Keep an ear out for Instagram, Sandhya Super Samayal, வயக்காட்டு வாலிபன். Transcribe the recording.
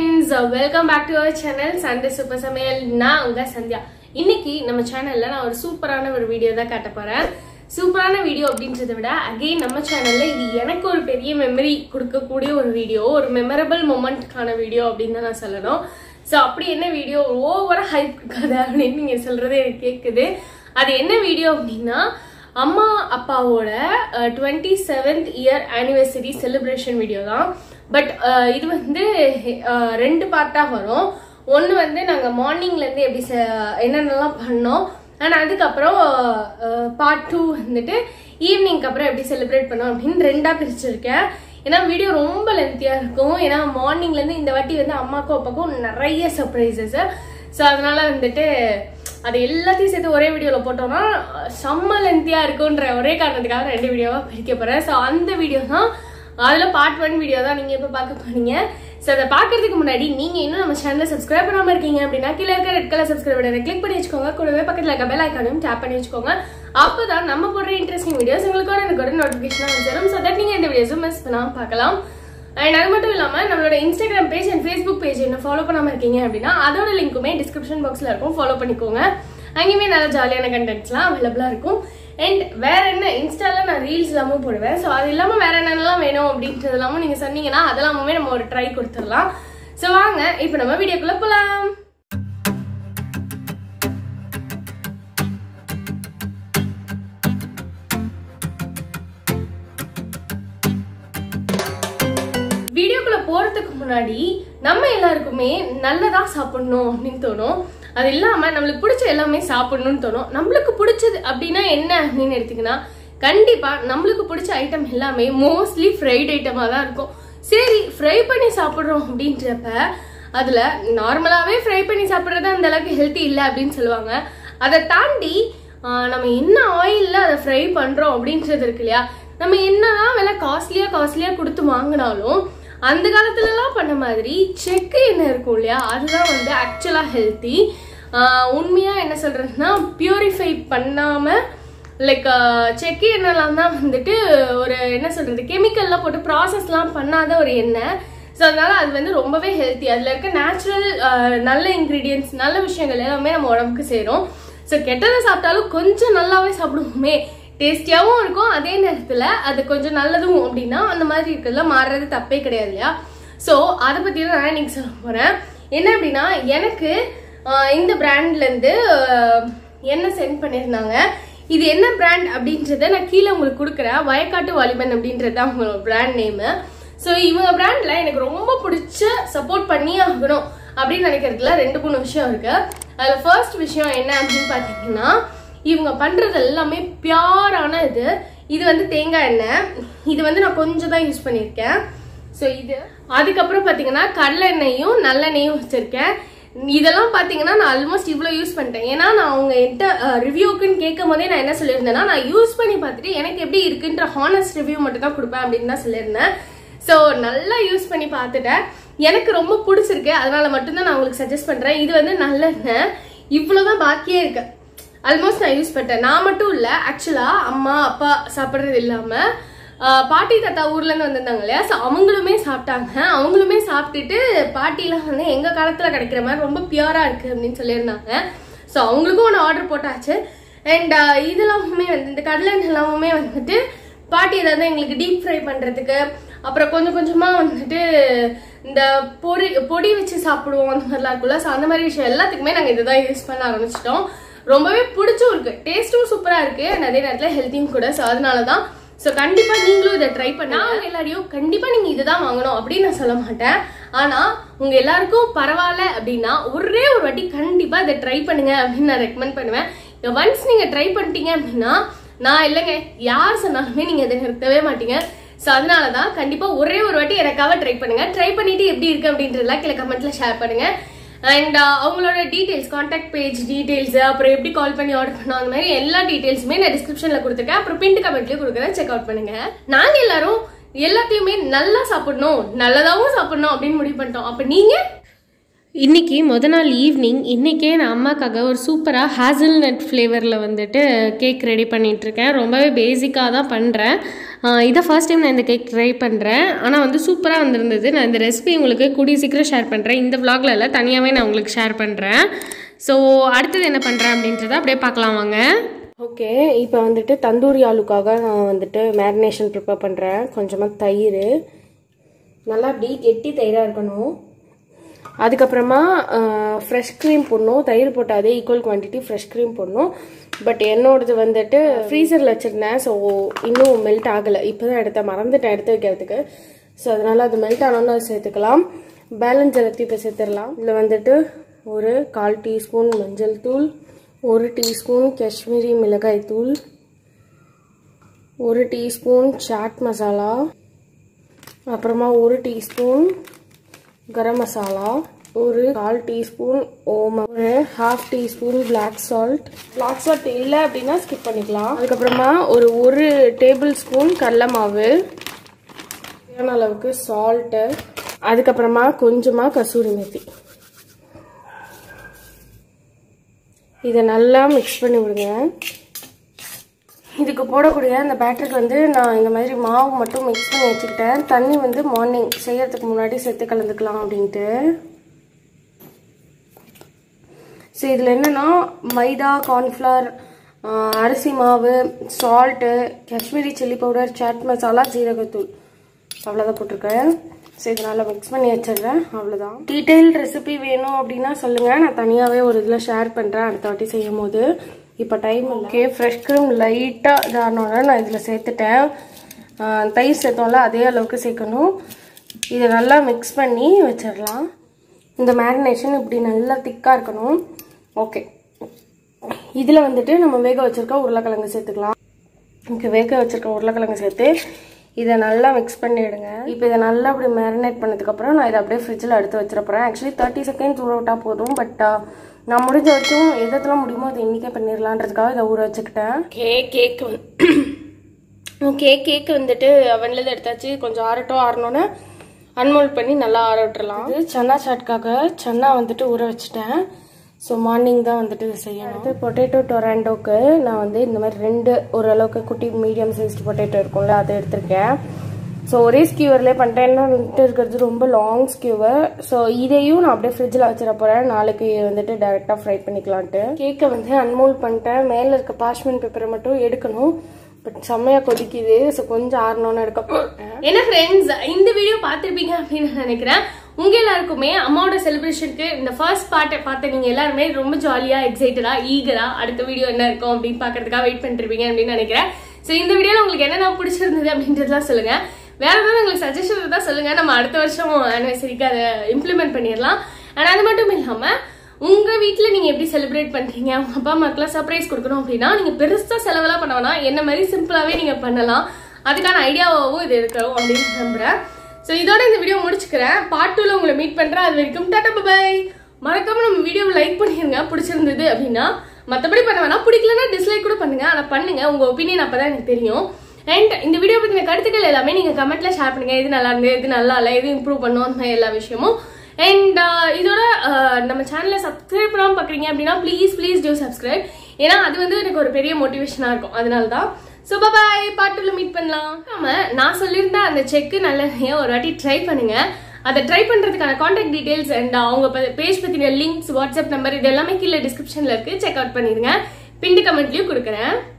Friends, welcome back to our channel Sandhya Super Samayal. Na unga Sandhya. Inniki nama channel la na oru superana oru video da kaataporan. Superana video abindratha vida again nama channel la idu enakku oru periya memory kudukka koodiya oru video, oru memorable moment kana video abindha na sollanom. So appadi enna video over hype kada appadinu neenga solradhe enak kekkudu. Adu enna video abindna amma appaoda 27th year anniversary celebration video da. But இது வந்து ரெண்டு பார்ட்டா வரும். ஒன்னு வந்து நாங்க மார்னிங்ல இருந்து எப்படி என்னென்னலாம் பண்ணோம், and அதுக்கு அப்புறம் பார்ட் 2 வந்துட்டு ஈவினிங்க்கு அப்புறம் எப்படி செலிப்ரேட் பண்ணோம் அப்படிን ரெண்டா பிரிச்சிருக்கேன். ஏனா வீடியோ ரொம்ப லெந்தியா இருக்கும். ஏனா மார்னிங்ல இருந்து இந்த வாட்டி வந்து அம்மாக்கும் அப்பாக்கும் நிறைய சர்ப்ரைசஸ். சோ அதனால வந்துட்டு அது எல்லாத்தையும் சேர்த்து ஒரே வீடியோல போட்டோம்னா செம்ம லெந்தியா இருக்கும்ன்ற ஒரே காரணத்துக்காக ரெண்டு வீடியோவா பிரிக்க போறேன். சோ அந்த வீடியோ தான் அதுல பார்ட் 1 வீடியோ தான் நீங்க இப்ப பார்க்க போறீங்க. சோ அத பார்க்கிறதுக்கு முன்னாடி நீங்க இன்னும் நம்ம சேனலை subscribe பண்ணாம இருக்கீங்க அப்படினா கீழ இருக்க ரெட் கலர் subscribe பட்டனை click பண்ணி வெச்சுக்கோங்க. கூடவே பக்கத்துல இருக்க bell icon-ஐயும் tap பண்ணி வெச்சுக்கோங்க. அப்பதான் நம்ம போடுற இன்ட்ரஸ்டிங் வீடியோஸ் உங்களுக்கு உடனே நோட்டிஃபிகேஷனா வரும். சோ that நீங்க இந்த வீடியோஸை மிஸ் பண்ணாம பார்க்கலாம். and அது மட்டும் இல்லாம நம்மளோட Instagram page and Facebook page என்ன ஃபாலோ பண்ணாம இருக்கீங்க அப்படினா அதோட லிங்க்குமே description box-ல இருக்கும். ஃபாலோ பண்ணிக்கோங்க. அங்கேயுமே நல்ல ஜாலியான கண்டென்ட்ஸ்லாம் available-ஆ இருக்கும். And வேற என்ன இன்ஸ்டால நான் ரீல்ஸ் எல்லாமும் போடுவேன். சோ அது இல்லாம வேற என்னெல்லாம் வேணும் அப்படின்றதெல்லாம் நீங்க சொன்னீங்கன்னா அதெல்லாமே நம்ம ஒரு ட்ரை கொடுத்துடலாம். சோ வாங்க இப்போ நம்ம வீடியோக்குள்ள போலாம். வீடியோக்குள்ள போறதுக்கு முன்னாடி நம்ம எல்லாருக்குமே நல்லதா சாப்பிடணும் அப்படின்னு தோணும். அது இல்லாம நம்மளுக்கு பிடிச்ச எல்லாமே சாப்பிடணும்னு தோணும். நம்மளுக்கு பிடிச்சது அப்படின்னா என்ன அப்படின்னு எடுத்தீங்கன்னா கண்டிப்பா நம்மளுக்கு பிடிச்ச ஐட்டம் எல்லாமே மோஸ்ட்லி ஃப்ரைட் ஐட்டமா தான் இருக்கும். சரி ஃப்ரை பண்ணி சாப்பிடுறோம் அப்படின்றப்ப அதுல நார்மலாவே ஃப்ரை பண்ணி சாப்பிடுறது அந்த அளவுக்கு ஹெல்த்தி இல்லை அப்படின்னு சொல்லுவாங்க. அதை தாண்டி நம்ம என்ன ஆயில்ல அதை ஃப்ரை பண்றோம் அப்படின்றது இருக்கு இல்லையா. நம்ம என்னதான் விலை காஸ்ட்லியா கொடுத்து வாங்கினாலும் அந்த காலத்துலலாம் பண்ண மாதிரி செக்கு என்ன இருக்கும் இல்லையா அதுதான் வந்து ஆக்சுவலா ஹெல்த்தி. உண்மையா என்ன சொல்றதுன்னா பியூரிஃபை பண்ணாம லைக் செக்கு எண்ணெய்லாம் தான் வந்துட்டு ஒரு என்ன சொல்றது கெமிக்கல்லாம் போட்டு ப்ராசஸ்லாம் பண்ணாத ஒரு எண்ணெய். ஸோ அதனால அது வந்து ரொம்பவே ஹெல்த்தி. அதுல இருக்க நேச்சுரல் நல்ல இன்கிரீடியன்ஸ் நல்ல விஷயங்கள் எல்லாமே நம்ம உடம்புக்கு சேரும். ஸோ கெட்டதை சாப்பிட்டாலும் கொஞ்சம் நல்லாவே சாப்பிடுவோமே, டேஸ்டியாகவும் இருக்கும். அதே நேரத்தில் அது கொஞ்சம் நல்லதும் அப்படின்னா அந்த மாதிரி இருக்கிறதுல மாறுறது தப்பே கிடையாது இல்லையா. ஸோ அதை பற்றி தான் நான் இன்னைக்கு சொல்ல போகிறேன். என்ன அப்படின்னா எனக்கு இந்த பிராண்ட்லேருந்து என்ன சென்ட் பண்ணியிருந்தாங்க. இது என்ன பிராண்ட் அப்படின்றத நான் கீழே உங்களுக்கு கொடுக்குறேன். வயக்காட்டு வாலிபன் அப்படின்றது தான் உங்களோட பிராண்ட் நேமு. ஸோ இவங்க பிராண்டில் எனக்கு ரொம்ப பிடிச்ச சப்போர்ட் பண்ணி ஆகணும் அப்படின்னு நினைக்கிறதுல ரெண்டு மூணு விஷயம் இருக்கு. அதில் ஃபர்ஸ்ட் விஷயம் என்ன அப்படின்னு பார்த்தீங்கன்னா இவங்க பண்றது எல்லாமே பியூரான இது. இது வந்து தேங்காய் எண்ணெய். இது வந்து நான் கொஞ்சம் தான் யூஸ் பண்ணியிருக்கேன். ஸோ இது அதுக்கப்புறம் பார்த்தீங்கன்னா கடலெண்ணெயும் நல்லெண்ணெயும் வச்சிருக்கேன். இதெல்லாம் பார்த்தீங்கன்னா நான் ஆல்மோஸ்ட் இவ்வளோ யூஸ் பண்ணிட்டேன். ஏன்னா நான் அவங்க என்கிட்ட ரிவ்யூக்குன்னு கேட்கும் போதே நான் என்ன சொல்லியிருந்தேன்னா நான் யூஸ் பண்ணி பார்த்துட்டு எனக்கு எப்படி இருக்குன்ற ஹானஸ்ட் ரிவ்யூ மட்டும் தான் கொடுப்பேன் அப்படின்னு தான் சொல்லியிருந்தேன். ஸோ நல்லா யூஸ் பண்ணி பார்த்துட்டேன். எனக்கு ரொம்ப பிடிச்சிருக்கு. அதனால மட்டும்தான் நான் உங்களுக்கு சஜஸ்ட் பண்றேன். இது வந்து நல்லெண்ணெய். இவ்வளோதான் பாக்கியே இருக்கு. ஆல்மோஸ்ட் நான் யூஸ் பண்ணிட்டேன். நான் மட்டும் இல்லை, ஆக்சுவலாக அம்மா அப்பா சாப்பிட்றது இல்லாமல் பாட்டி தாத்தா ஊர்லேருந்து வந்திருந்தாங்க இல்லையா. ஸோ அவங்களுமே சாப்பிட்டாங்க. அவங்களுமே சாப்பிட்டுட்டு பாட்டிலாம் வந்து எங்கள் காலத்தில் கிடைக்கிற மாதிரி ரொம்ப பியூராக இருக்குது அப்படின்னு சொல்லியிருந்தாங்க. ஸோ அவங்களுக்கும் ஒன்று ஆர்டர் போட்டாச்சு. அண்ட் இதெல்லாமே வந்து இந்த கடலை எல்லாமே வந்துட்டு பாட்டி ஏதாவது எங்களுக்கு டீப் ஃப்ரை பண்ணுறதுக்கு அப்புறம் கொஞ்சம் கொஞ்சமாக வந்துட்டு இந்த பொடி வச்சு சாப்பிடுவோம் அந்த மாதிரிலாம் இருக்குல்ல. ஸோ அந்த மாதிரி விஷயம் எல்லாத்துக்குமே நாங்கள் இதை தான் யூஸ் பண்ண ஆரம்பிச்சிட்டோம். ரொம்பவே பிடிச்சும் இருக்கு, டேஸ்ட்டும் சூப்பராக இருக்கு, அதே நேரத்தில் ஹெல்த்தியும் கூட. ஸோ அதனால தான். ஸோ கண்டிப்பாக நீங்களும் இதை ட்ரை பண்ணா எல்லாரையும் கண்டிப்பாக நீங்கள் இதை தான் வாங்கணும் அப்படின்னு நான் சொல்ல மாட்டேன். ஆனால் உங்கள் எல்லாருக்கும் பரவாயில்ல அப்படின்னா ஒரே ஒரு வாட்டி கண்டிப்பாக இதை ட்ரை பண்ணுங்க அப்படின்னு நான் ரெக்கமெண்ட் பண்ணுவேன். ஒன்ஸ் நீங்கள் ட்ரை பண்ணிட்டீங்க அப்படின்னா நான் இல்லைங்க யார் சொன்னாலுமே நீங்கள் இதை நிறுத்தவே மாட்டீங்க. ஸோ அதனால தான் கண்டிப்பாக ஒரே ஒரு வாட்டி எனக்காக ட்ரை பண்ணுங்க. ட்ரை பண்ணிட்டு எப்படி இருக்கு அப்படின்றதுலாம் கீழே கமெண்ட்ல ஷேர் பண்ணுங்க. அண்ட் அவங்களோட டீடைல்ஸ் கான்டாக்ட் பேஜ் டீடைல்ஸ் அப்புறம் எப்படி கால் பண்ணி ஆர்டர் பண்ணோம் அந்த மாதிரி எல்லா டீடைல்ஸுமே நான் டிஸ்கிரிப்ஷன்ல கொடுத்துருக்கேன். அப்புறம் பின் கமெண்ட்லயும் கொடுக்குறேன், செக் அவுட் பண்ணுங்க. நாங்க எல்லாரும் எல்லாத்தையுமே நல்லா சாப்பிடணும் நல்லதாகவும் சாப்பிடணும் அப்படின்னு முடிவு பண்ணிட்டோம். அப்ப நீங்க இன்னைக்கு முத நாள் ஈவினிங் இன்னைக்கே நான் அம்மாக்காக ஒரு சூப்பராக ஹேசல்நட் ஃப்ளேவரில் வந்துட்டு கேக் ரெடி பண்ணிட்டு இருக்கேன். ரொம்பவே பேசிக்காக தான் பண்ணுறேன். இத first time நான் இந்த கேக் ட்ரை பண்றேன். ஆனா வந்து சூப்பரா வந்திருந்தது. நான் இந்த ரெசிபி உங்களுக்கு கூடி சீக்கிரம் ஷேர் பண்றேன். இந்த vlogல இல்ல தனியாவே நான் உங்களுக்கு ஷேர் பண்றேன். சோ அடுத்து என்ன பண்றேன் அப்படின்றத அப்படியே பார்க்கலாம் வாங்க. ஓகே இப்போ வந்துட்டு தந்தூரி ஆலுக்காக நான் வந்துட்டு மேரினேஷன் prepare பண்றேன். கொஞ்சமா தயிர் நல்லா அப்படியே கெட்டி தயிரா இருக்கணும். அதுக்கு அப்புறமா fresh cream போடணும். தயிர் போட்டாதே equal quantity fresh cream போடணும். பட் என்னோடது வந்துட்டு ஃப்ரீசர்ல வச்சிருந்தேன். சோ இன்னும் மெல்ட் ஆகல. இப்போதான் மறந்துட்டேன் எடுத்து வைக்கிறதுக்கு. சோ அதனால அது மெல்ட் ஆனோன்னு அதை சேர்த்துக்கலாம். பேலன்ஸ் எல்லாத்தையும் இப்போ சேர்த்துடலாம். இதில் வந்துட்டு ஒரு 1/4 டீஸ்பூன் மஞ்சள் தூள், 1 டீஸ்பூன் காஷ்மீரி மிளகாய் தூள், 1 டீஸ்பூன் சாட் மசாலா, அப்புறமா 1 டீஸ்பூன் garam masala, 1/4 டீஸ்பூன் ஓமம், 1/2 டீஸ்பூன் black salt இல்ல அப்படினா ஸ்கிப் பண்ணிக்கலாம். அதுக்கு அப்புறமா ஒரு டேபிள் ஸ்பூன் கடலை மாவு, தேவையான அளவுக்கு salt, அதுக்கு அப்புறமா கொஞ்சமா கசூரி மேத்தி. இத நல்லா mix பண்ணி விடுங்க. இதுக்கு போடக்கூடிய அந்த பேட்டருக்கு வந்து நான் இந்த மாதிரி மாவு மட்டும் mix பண்ணி வச்சிட்டேன். தண்ணி வந்து மார்னிங் செய்யறதுக்கு முன்னாடி சேர்த்து கலந்துக்கலாம் அப்படிட்டு. சோ இதுல என்னன்னா மைதா, கார்ன்ஃப்ளவர், அரிசி மாவு, salt, Kashmiri chili powder, chaat masala, ஜீரகத்தூள் அவ்வளவுதான் போட்டுருக்கேன். சோ இதனால mix பண்ணி வச்சிடுறேன். அவ்வளவுதான். டீடைல் ரெசிபி வேணும் அப்படினா சொல்லுங்க. நான் தனியாவே ஒரு இதுல ஷேர் பண்றேன் அடுத்த வாட்டி செய்யும்போது. இப்போ டைம் ஓகே. ஃப்ரெஷ் க்ரீம் லைட்டா தானோட நான் இதுல சேர்த்துட்டேன். தயிர் சேர்த்தோம்ல அதே அளவுக்கு சேர்க்கணும். இத நல்லா mix பண்ணி வச்சிரலாம். இந்த மேரினேஷன் இப்படி நல்லா திக்கா இருக்கணும். ஓகே. இதுல வந்துட்டு நம்ம வேக வச்சிருக்க உருளைக்கிழங்கு சேர்த்துக்கலாம். இங்க வேக வச்சிருக்க உருளைக்கிழங்கு சேர்த்து இத நல்லா mix பண்ணிடுங்க. இப்போ இத நல்லா அப்படியே மேரினேட் பண்ணதுக்கு அப்புறம் நான் இத அப்படியே ஃப்ரிட்ஜ்ல எடுத்து வச்சிர போறேன். एक्चुअली 30 செகண்ட்ஸ் ஊற விட்டா போதும். பட் நான் முடிஞ்ச வரைக்கும் எதெல்லாம் முடியுமோ அதை இன்னைக்கே பண்ணிரலாம்ன்றதுக்காக இத ஊற வச்சிட்டேன். கேக் வந்துட்டு அவன்ல எடுத்தாச்சு. கொஞ்சம் ஆறணும்னு அன்மோல்ட் பண்ணி நல்லா ஆற விட்டுறலாம். இது சன்னா சாட்காக சன்னா வந்துட்டு ஊற வச்சிட்டேன். சோ மார்னிங் தான் வந்துட்டு இத செய்யணும். அடுத்து பொட்டேட்டோ டொராண்டோக்கு நான் வந்து இந்த மாதிரி ரெண்டு ஓரளவுக்கு குட்டி மீடியம் சைஸ்டு பொட்டேட்டோ இருக்கும்ல அதை எடுத்துர்க்கேன். சோ ஒரே ஸ்கியூவர்லயே பண்ணிட்டேன்னா வந்துட்டு இருக்குது ரொம்ப லாங் ஸ்கியூவர். சோ இதையும் நான் அப்படியே ஃப்ரிட்ஜ்ல வச்சிர போறேன். நாளைக்கு வந்துட்டு டைரக்டா ஃப்ரை பண்ணிக்கலாம்ட்டு. கேக்க வந்து அன்மோல் பண்ணிட்டேன். மேல இருக்க பார்ச்மென்ட் பேப்பரை மட்டும் எடுக்கணும். பட் செம்மையா கொதிக்குது. சோ கொஞ்சம் ஆறணும்னு எடுக்க போறேன். என்ன ஃப்ரெண்ட்ஸ், இந்த வீடியோ பார்த்திருப்பீங்க அப்படின்னு நினைக்கிறேன். உங்க எல்லாருக்குமே அம்மாவோட செலிப்ரேஷனுக்கு இந்த ஃபர்ஸ்ட் பார்ட்டை பார்த்து நீங்க எல்லாருமே ரொம்ப ஜாலியா, எக்ஸைட்டடா, ஈகரா அடுத்த வீடியோ என்ன இருக்கும் அப்படின்னு பாக்கிறதுக்காக வெயிட் பண்ணிருப்பீங்க அப்படின்னு நினைக்கிறேன். சோ இந்த வீடியோல உங்களுக்கு என்னென்ன பிடிச்சிருந்தது அப்படின்றதுலாம் சொல்லுங்க. வேற ஏதாவது உங்களுக்கு சஜஷன் இருந்தா சொல்லுங்க. நம்ம அடுத்த வருஷம் ஆனிவர்சரிக்கு அதை இம்ப்ளிமெண்ட் பண்ணிடலாம். ஆனா அது மட்டும் இல்லாம உங்க வீட்டுல நீங்க எப்படி செலிப்ரேட் பண்றீங்க, உங்க அப்பா அம்மாக்கெல்லாம் சர்ப்ரைஸ் கொடுக்கணும் அப்படின்னா நீங்க பெருசா செலவெல்லாம் பண்ணவனா என்ன மாதிரி சிம்பிளாவே நீங்க பண்ணலாம். அதுக்கான ஐடியாவும் இது இருக்கணும் அப்படின்னு நம்புறேன். சோ இதோட இந்த வீடியோ முடிச்சுக்கிறேன். பார்ட் 2ல உங்களை மீட் பண்றேன். அது வரைக்கும் டாடா பை. மறக்காம நம்ம வீடியோவை லைக் பண்ணிருங்க பிடிச்சிருந்தது அப்படின்னா. மத்தபடி பண்ண வேணா, பிடிக்கலன்னா டிஸ்லைக் கூட பண்ணுங்க. ஆனா பண்ணுங்க, உங்க ஒப்பீனியன் அப்பதான் எனக்கு தெரியும். அண்ட் இந்த வீடியோ பத்தின கருத்துக்கள் எல்லாமே நீங்க கமெண்ட்ல ஷேர் பண்ணுங்க. எது நல்லா இருந்தது, எது நல்லா இல்லை, எது இம்ப்ரூவ் பண்ணுவோம் எல்லா விஷயமும். அண்ட் இதோட நம்ம சேனலை சப்ஸ்கிரைப் பண்ணாம பாக்குறீங்க அப்படின்னா ப்ளீஸ் டூ சப்ஸ்கிரைப். ஏன்னா அது வந்து எனக்கு ஒரு பெரிய மோட்டிவேஷனா இருக்கும். அதனாலதான். சோ பாய், பார்ட் 2ல மீட் பண்ணலாம். ஆமா, நான் சொல்லியிருந்த அந்த செக் நல்ல ஒரு வாட்டி ட்ரை பண்ணுங்க. அதை ட்ரை பண்றதுக்கான கான்டாக்ட் டீடைல்ஸ் அண்ட் அவங்க பேஜ் பத்தின லிங்க்ஸ், வாட்ஸ்அப் நம்பர், இது எல்லாமே கீழே டிஸ்கிரிப்ஷன்ல இருக்கு. செக் அவுட் பண்ணிருங்க. பின் கமெண்ட்லயும் கொடுக்குறேன்.